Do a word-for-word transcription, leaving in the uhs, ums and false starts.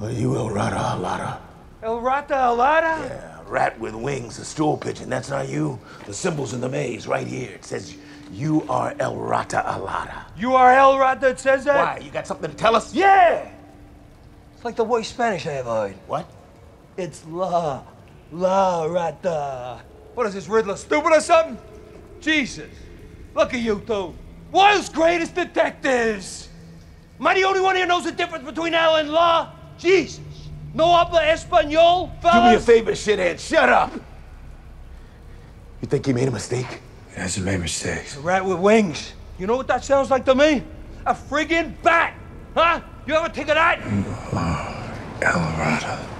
Are you El Rata Alata? El Rata Alata? Yeah, rat with wings, a stool pigeon. That's not you. The symbol's in the maze right here. It says you are El Rata Alata. You are El Rata, it says that? Why? You got something to tell us? Yeah! It's like the worst Spanish I ever heard. What? It's La, La Rata. What is this, Riddler, stupid or something? Jesus, look at you two. World's greatest detectives. Am I the only one here knows the difference between L and La? Jesus. No habla espanol, fellas? Do me a favor, shithead, shut up. You think he made a mistake? He hasn't made mistakes. A rat with wings. You know what that sounds like to me? A friggin' bat, huh? You ever take of that? El Rata.